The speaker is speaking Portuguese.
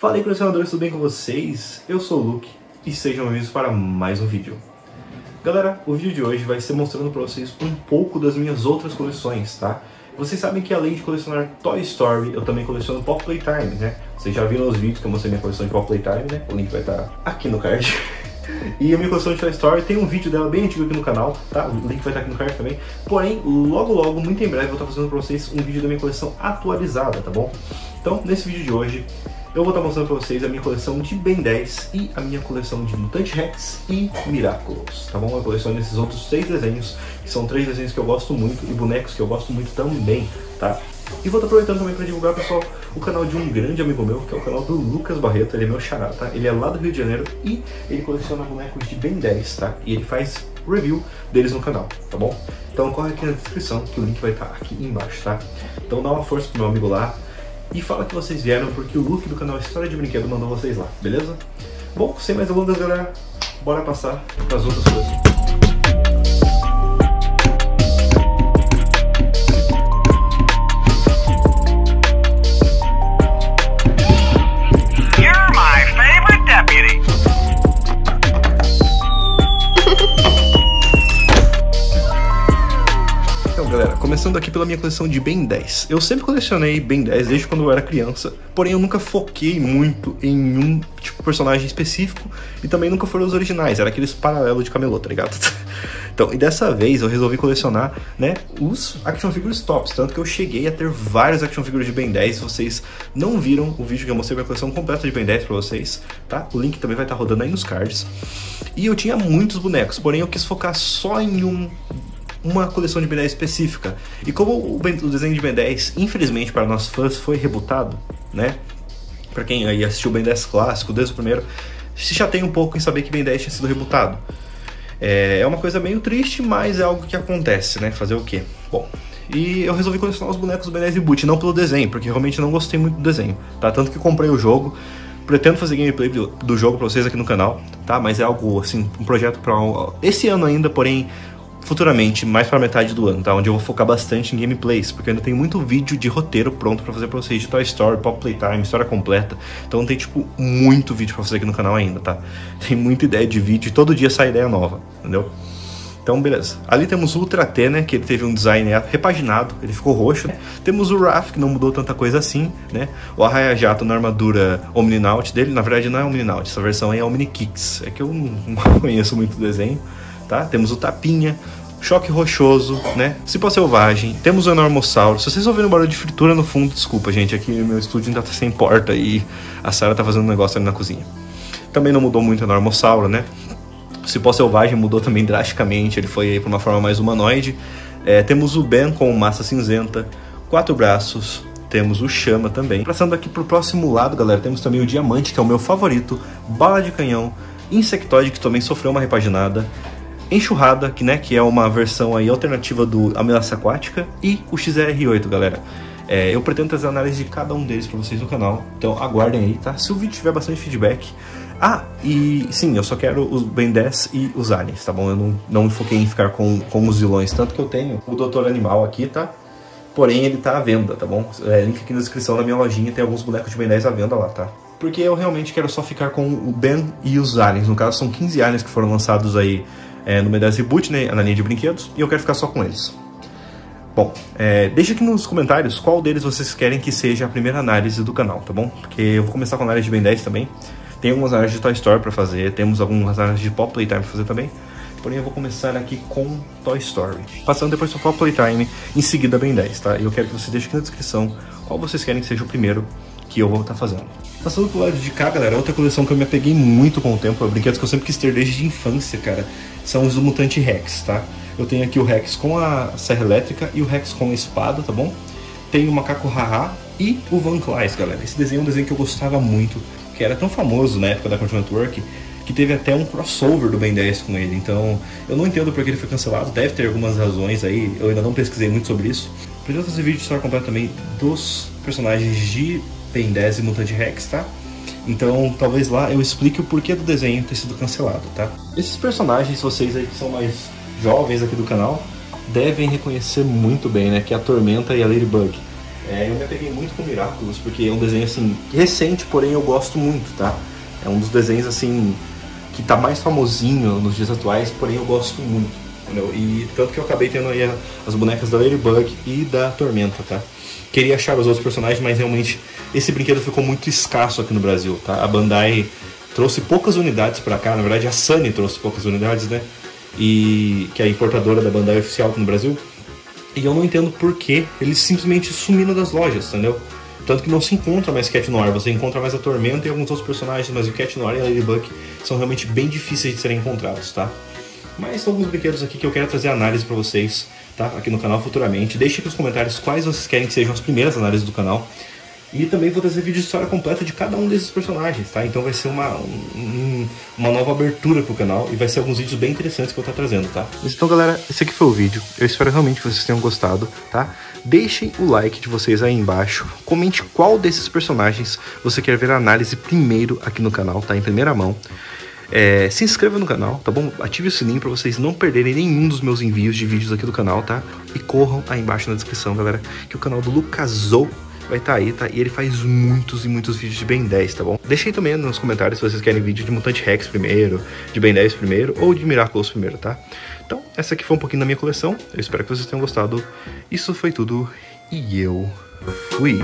Falei, colecionadores, tudo bem com vocês? Eu sou o Luke e sejam bem-vindos para mais um vídeo. Galera, o vídeo de hoje vai ser mostrando para vocês um pouco das minhas outras coleções, tá? Vocês sabem que além de colecionar Toy Story, eu também coleciono Pop Playtime, né? Vocês já viram nos vídeos que eu mostrei minha coleção de Pop Playtime, né? O link vai estar aqui no card. E a minha coleção de Toy Story tem um vídeo dela bem antigo aqui no canal, tá? O link vai estar aqui no card também. Porém, logo, muito em breve, eu vou estar fazendo pra vocês um vídeo da minha coleção atualizada, tá bom? Então, nesse vídeo de hoje, eu vou estar mostrando pra vocês a minha coleção de Ben 10 e a minha coleção de Mutante Rex e Miraculous, tá bom? Eu coleciono esses outros três desenhos, que são três desenhos que eu gosto muito e bonecos que eu gosto muito também, tá? E vou estar aproveitando também para divulgar, pessoal, o canal de um grande amigo meu, que é o canal do Lucas Barreto. Ele é meu xará, tá? Ele é lá do Rio de Janeiro e ele coleciona bonecos de Ben 10, tá? E ele faz review deles no canal, tá bom? Então corre aqui na descrição, que o link vai estar aqui embaixo, tá? Então dá uma força pro meu amigo lá e fala que vocês vieram, porque o Luke do canal História de Brinquedo mandou vocês lá, beleza? Bom, sem mais delongas, galera, bora passar para as outras coisas. Começando aqui pela minha coleção de Ben 10. Eu sempre colecionei Ben 10 desde quando eu era criança, porém eu nunca foquei muito em um tipo personagem específico e também nunca foram os originais, era aqueles paralelos de camelô, tá ligado? Então, e dessa vez eu resolvi colecionar, né, os action figures tops, tanto que eu cheguei a ter vários action figures de Ben 10, vocês não viram o vídeo que eu mostrei minha coleção completa de Ben 10 pra vocês, tá? O link também vai estar rodando aí nos cards. E eu tinha muitos bonecos, porém eu quis focar só em uma coleção de Ben 10 específica. E como o desenho de Ben 10, infelizmente para nós fãs, foi rebootado, né? Para quem aí assistiu o Ben 10 clássico, desde o primeiro, se chateia um pouco em saber que Ben 10 tinha sido rebootado. É uma coisa meio triste, mas é algo que acontece, né? Fazer o quê? Bom, e eu resolvi colecionar os bonecos do Ben 10 Reboot, não pelo desenho, porque realmente não gostei muito do desenho, tá? Tanto que comprei o jogo, pretendo fazer gameplay do jogo pra vocês aqui no canal, tá? Mas é algo, assim, um projeto pra esse ano ainda, porém futuramente, mais pra metade do ano, tá? Onde eu vou focar bastante em gameplays, porque eu ainda tenho muito vídeo de roteiro pronto pra fazer pra vocês, de Toy Story, Pop Playtime, história completa. Então tem, tipo, muito vídeo pra fazer aqui no canal ainda, tá? Tem muita ideia de vídeo e todo dia sai ideia nova, entendeu? Então, beleza. Ali temos o Ultra T, né? Que ele teve um design repaginado, ele ficou roxo, né? Temos o Raph, que não mudou tanta coisa assim, né? O Arraia Jato na armadura Omninaut dele, na verdade não é Omninaut, essa versão aí é Omnikicks. É que eu não conheço muito o desenho, tá? Temos o Tapinha, Choque Rochoso, né? Cipó Selvagem, temos o Enormossauro. Se vocês ouviram barulho de fritura no fundo, desculpa, gente. Aqui meu estúdio ainda tá sem porta e a Sarah tá fazendo um negócio ali na cozinha. Também não mudou muito o Enormossauro, né? O Cipó Selvagem mudou também drasticamente, ele foi aí pra uma forma mais humanoide. Temos o Ben com massa cinzenta, 4 braços. Temos o Chama também. Passando aqui pro próximo lado, galera, temos também o Diamante, que é o meu favorito. Bala de Canhão, Insectoide, que também sofreu uma repaginada. Enxurrada, que, né, que é uma versão aí alternativa do Ameaça Aquática, e o XR8, galera. Eu pretendo trazer análise de cada um deles pra vocês no canal, então aguardem aí, tá? Se o vídeo tiver bastante feedback... Ah, e sim, eu só quero os Ben 10 e os aliens, tá bom? Eu não me foquei em ficar com os vilões, tanto que eu tenho o Doutor Animal aqui, tá? Porém, ele tá à venda, tá bom? Link aqui na descrição da minha lojinha, tem alguns bonecos de Ben 10 à venda lá, tá? Porque eu realmente quero só ficar com o Ben e os aliens. No caso, são 15 aliens que foram lançados aí no Ben 10 Reboot, né, na linha de brinquedos, e eu quero ficar só com eles. Bom, deixa aqui nos comentários qual deles vocês querem que seja a primeira análise do canal, tá bom? Porque eu vou começar com a análise de Ben 10 também. Tem algumas análises de Toy Story pra fazer, temos algumas análises de Pop Playtime pra fazer também. Porém, eu vou começar aqui com Toy Story, passando depois para Pop Playtime, em seguida Ben 10, tá? E eu quero que vocês deixem aqui na descrição qual vocês querem que seja o primeiro que eu vou estar fazendo. Passando pro lado de cá, galera, outra coleção que eu me apeguei muito com o tempo, é brinquedos que eu sempre quis ter desde a infância, cara, são os do Mutante Rex, tá? Eu tenho aqui o Rex com a serra elétrica e o Rex com a espada, tá bom? Tem o Macaco Haha e o Van Clys, galera. Esse desenho é um desenho que eu gostava muito, que era tão famoso na época da Cartoon Network, que teve até um crossover do Ben 10 com ele, então eu não entendo porque ele foi cancelado, deve ter algumas razões aí, eu ainda não pesquisei muito sobre isso. Pretendo fazer vídeo de história completa também dos personagens de Ben 10 e Mutante Rex, tá? Então, talvez lá eu explique o porquê do desenho ter sido cancelado, tá? Esses personagens, vocês aí que são mais jovens aqui do canal, devem reconhecer muito bem, né? Que é a Tormenta e a Ladybug. Eu me apeguei muito com Miraculous, porque é um desenho assim recente, porém eu gosto muito, tá? É um dos desenhos assim que tá mais famosinho nos dias atuais, porém eu gosto muito, entendeu? E tanto que eu acabei tendo aí as bonecas da Ladybug e da Tormenta, tá? Queria achar os outros personagens, mas realmente esse brinquedo ficou muito escasso aqui no Brasil, tá? A Bandai trouxe poucas unidades pra cá, na verdade a Sunny trouxe poucas unidades, né? E que é a importadora da Bandai oficial aqui no Brasil. E eu não entendo por que eles simplesmente sumiram das lojas, entendeu? Tanto que não se encontra mais Cat Noir, você encontra mais a Tormenta e alguns outros personagens, mas o Cat Noir e a Ladybug são realmente bem difíceis de serem encontrados, tá? Mas são alguns brinquedos aqui que eu quero trazer análise pra vocês, tá? Aqui no canal futuramente. Deixe aqui nos comentários quais vocês querem que sejam as primeiras análises do canal. E também vou trazer vídeo de história completa de cada um desses personagens, tá? Então vai ser uma nova abertura pro canal e vai ser alguns vídeos bem interessantes que eu tô trazendo, tá? Então, galera, esse aqui foi o vídeo. Eu espero realmente que vocês tenham gostado, tá? Deixem o like de vocês aí embaixo. Comente qual desses personagens você quer ver a análise primeiro aqui no canal, tá? Em primeira mão. Se inscreva no canal, tá bom? Ative o sininho pra vocês não perderem nenhum dos meus envios de vídeos aqui do canal, tá? E corram aí embaixo na descrição, galera, que o canal do Lucas vai estar aí, tá? E ele faz muitos e muitos vídeos de Ben 10, tá bom? Deixa aí também nos comentários se vocês querem vídeo de Mutante Rex primeiro, de Ben 10 primeiro, ou de Miraculous primeiro, tá? Então, essa aqui foi um pouquinho da minha coleção. Eu espero que vocês tenham gostado. Isso foi tudo e eu fui!